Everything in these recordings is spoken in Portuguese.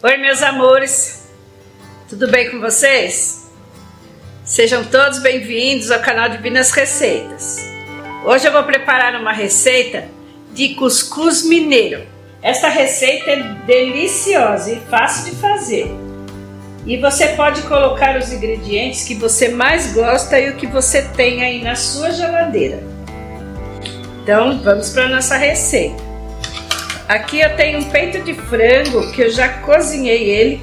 Oi, meus amores, tudo bem com vocês? Sejam todos bem-vindos ao canal Divinas Receitas. Hoje eu vou preparar uma receita de cuscuz mineiro. Esta receita é deliciosa e fácil de fazer. E você pode colocar os ingredientes que você mais gosta e o que você tem aí na sua geladeira. Então vamos para a nossa receita. Aqui eu tenho um peito de frango que eu já cozinhei ele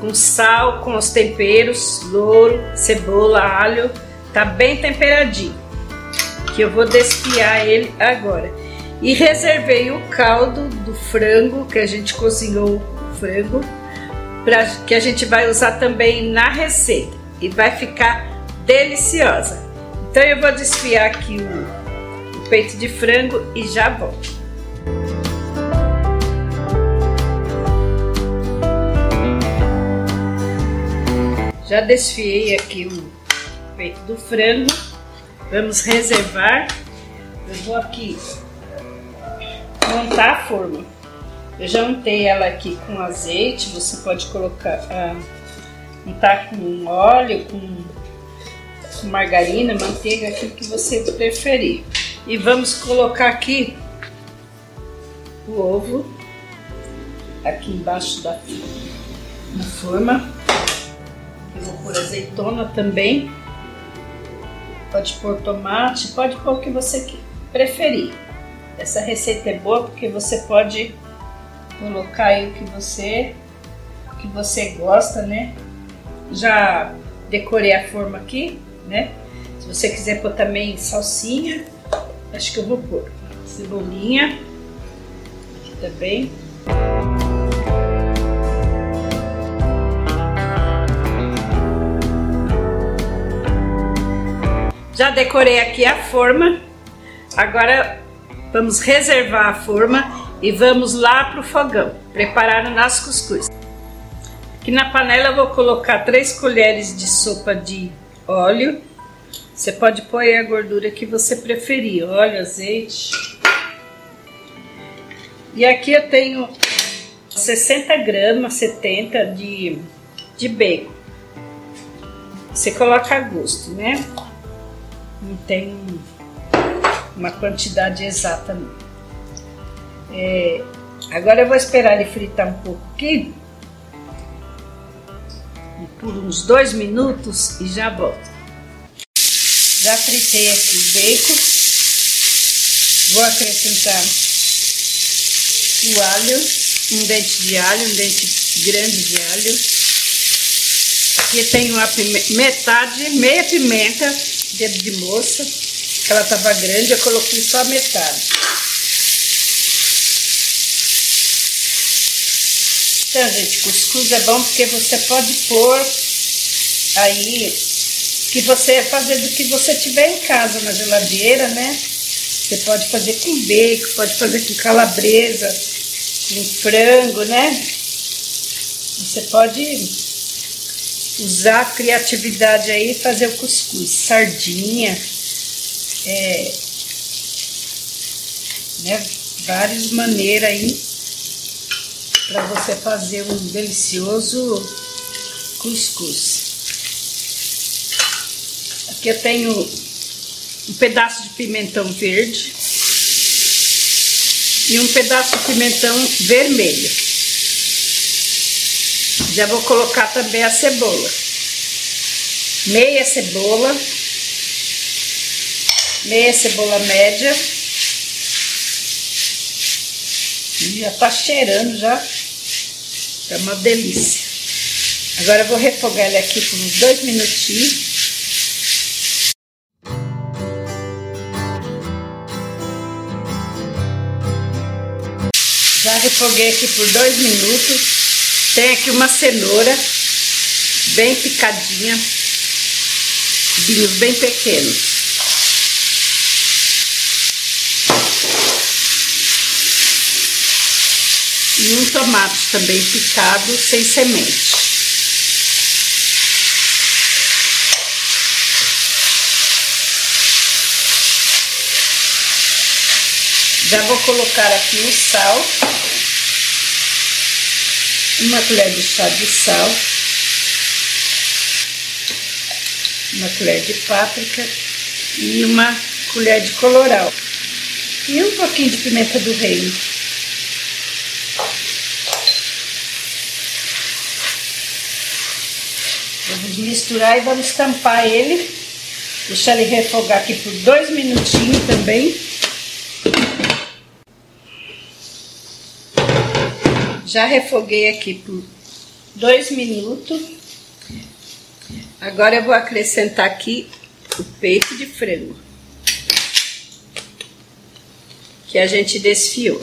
com sal, com os temperos, louro, cebola, alho. Tá bem temperadinho, que eu vou desfiar ele agora. E reservei o caldo do frango, que a gente cozinhou o frango, que a gente vai usar também na receita. E vai ficar deliciosa. Então eu vou desfiar aqui o peito de frango e já volto. Já desfiei aqui o peito do frango, vamos reservar. Eu vou aqui montar a forma. Eu já untei ela aqui com azeite, você pode colocar, untar com óleo, com margarina, manteiga, aquilo que você preferir. E vamos colocar aqui o ovo, aqui embaixo da forma. Eu vou pôr azeitona também, pode pôr tomate, pode pôr o que você preferir. Essa receita é boa porque você pode colocar aí o que você gosta, né? Já decorei a forma aqui, né? Se você quiser pôr também salsinha, acho que eu vou pôr cebolinha aqui também. Já decorei aqui a forma. Agora vamos reservar a forma e vamos lá para o fogão preparar o nosso cuscuz. Aqui na panela eu vou colocar 3 colheres de sopa de óleo. Você pode pôr aí a gordura que você preferir, óleo, azeite. E aqui eu tenho 60 gramas, 70 de bacon. Você coloca a gosto, né? Não tem uma quantidade exata, não. Agora eu vou esperar ele fritar um pouco aqui. Por uns 2 minutos e já volto. Já fritei aqui o bacon, vou acrescentar o alho, um dente grande de alho. Aqui tem uma meia pimenta, dedo de moça, que ela estava grande, eu coloquei só metade. Então, gente, cuscuz é bom porque você pode pôr aí que você fazer do que você tiver em casa, na geladeira, né? Você pode fazer com bacon, pode fazer com calabresa, com frango, né? Você pode usar a criatividade aí e fazer o cuscuz, sardinha, né? Várias maneiras aí para você fazer um delicioso cuscuz. Aqui eu tenho um pedaço de pimentão verde e um pedaço de pimentão vermelho. Já vou colocar também a cebola. Meia cebola média. E já tá cheirando já. Tá uma delícia. Agora eu vou refogar ele aqui por uns 2 minutinhos. Já refoguei aqui por 2 minutos. Tem aqui uma cenoura bem picadinha, cubinhos bem pequenos. E um tomate também picado, sem semente. Já vou colocar aqui o sal. uma colher de chá de sal, uma colher de páprica e uma colher de colorau e um pouquinho de pimenta do reino. Vamos misturar e vamos tampar ele, deixar ele refogar aqui por 2 minutinhos também. Já refoguei aqui por 2 minutos. Agora eu vou acrescentar aqui o peito de frango que a gente desfiou.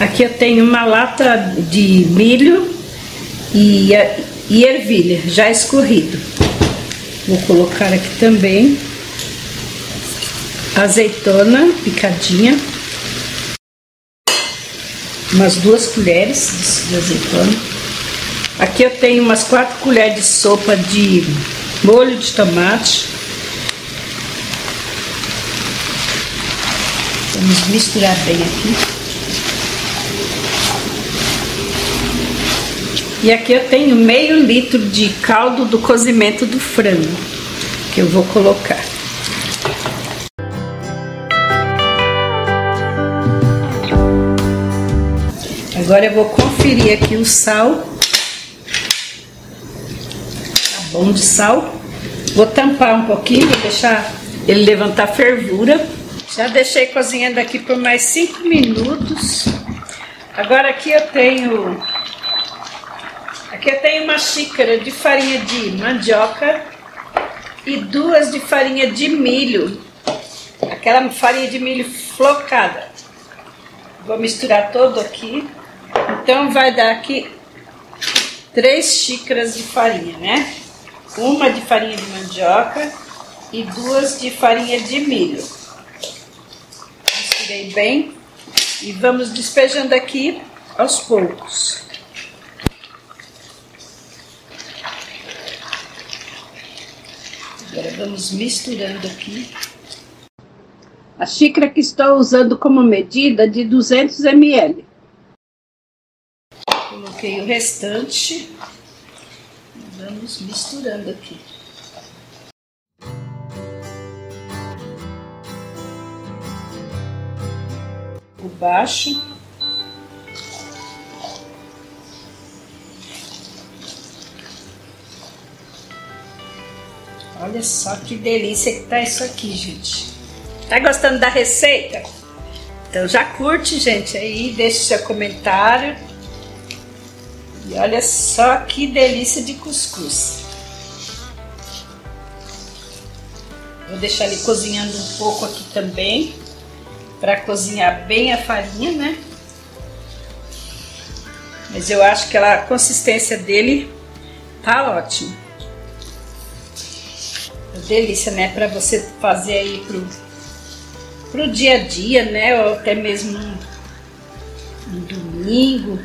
Aqui eu tenho uma lata de milho e ervilha já escorrido. Vou colocar aqui também azeitona picadinha, umas 2 colheres de azeitona. Aqui eu tenho umas 4 colheres de sopa de molho de tomate. Vamos misturar bem aqui. E aqui eu tenho meio litro de caldo do cozimento do frango, que eu vou colocar. Agora eu vou conferir aqui o sal. Tá bom de sal. Vou tampar um pouquinho, vou deixar ele levantar fervura. Já deixei cozinhando aqui por mais 5 minutos. Agora aqui eu tenho... Aqui eu tenho uma xícara de farinha de mandioca e 2 de farinha de milho, aquela farinha de milho flocada. Vou misturar todo aqui, então vai dar aqui 3 xícaras de farinha, né? 1 de farinha de mandioca e 2 de farinha de milho. Misturei bem e vamos despejando aqui aos poucos. Agora vamos misturando aqui. A xícara que estou usando como medida de 200 ml. Coloquei o restante. Vamos misturando aqui. Por baixo. Olha só que delícia que tá isso aqui, gente. Tá gostando da receita? Então já curte, gente, aí, deixa o seu comentário. E olha só que delícia de cuscuz. Vou deixar ele cozinhando um pouco aqui também, para cozinhar bem a farinha, né? Mas eu acho que a consistência dele tá ótima. Delícia, né? Para você fazer aí pro dia a dia, né? Ou até mesmo um domingo,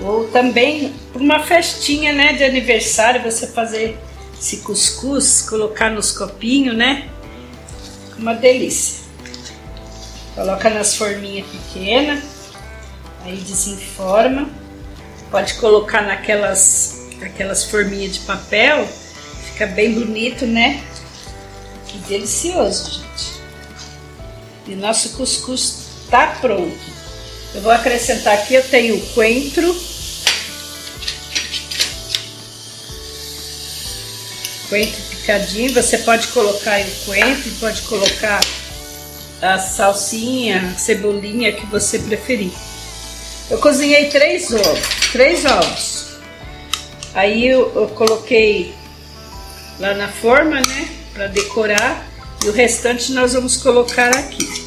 ou também uma festinha, né? De aniversário, você fazer esse cuscuz, colocar nos copinhos, né? Uma delícia. Coloca nas forminhas pequenas, aí desenforma. Pode colocar naquelas forminhas de papel. Fica bem bonito, né? Que delicioso, gente. E nosso cuscuz tá pronto. Eu vou acrescentar aqui, eu tenho o coentro. Coentro picadinho. Você pode colocar aí o coentro, pode colocar a salsinha, a cebolinha que você preferir. Eu cozinhei 3 ovos. Aí eu coloquei lá na forma, né, para decorar, e o restante nós vamos colocar aqui.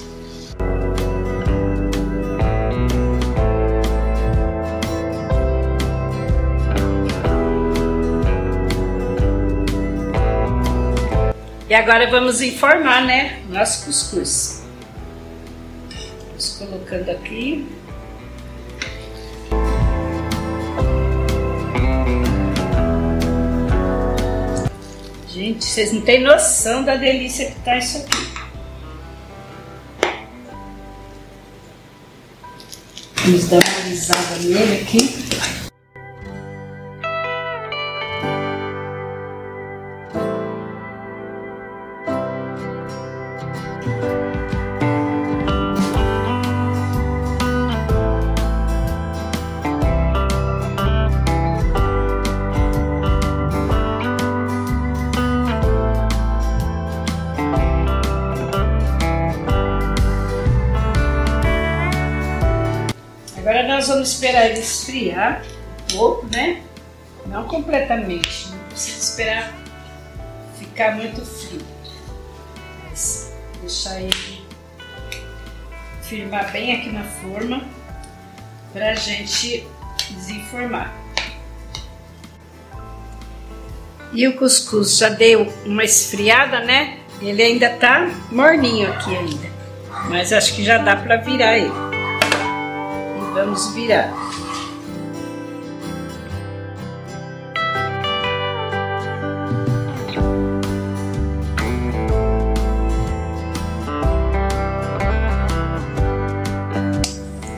E agora vamos enformar, né, nosso cuscuz. Vamos colocando aqui. Gente, vocês não têm noção da delícia que tá isso aqui. Vamos dar uma alisada nele aqui. Agora nós vamos esperar ele esfriar um pouco, né? Não completamente, não precisa esperar ficar muito frio. Mas deixar ele firmar bem aqui na forma pra gente desenformar. E o cuscuz já deu uma esfriada, né? Ele ainda tá morninho aqui ainda, mas acho que já dá pra virar ele. Vamos virar.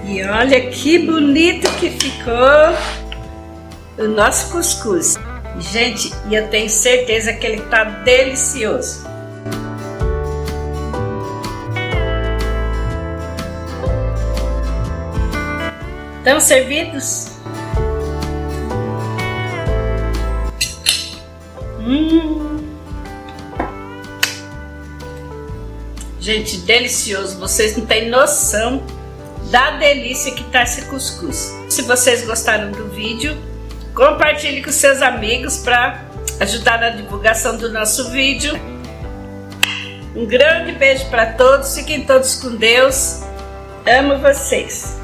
E olha que bonito que ficou o nosso cuscuz. Gente, e eu tenho certeza que ele tá delicioso. Estão servidos? Gente, delicioso! Vocês não têm noção da delícia que tá esse cuscuz. Se vocês gostaram do vídeo, compartilhe com seus amigos para ajudar na divulgação do nosso vídeo. Um grande beijo para todos, fiquem todos com Deus. Amo vocês!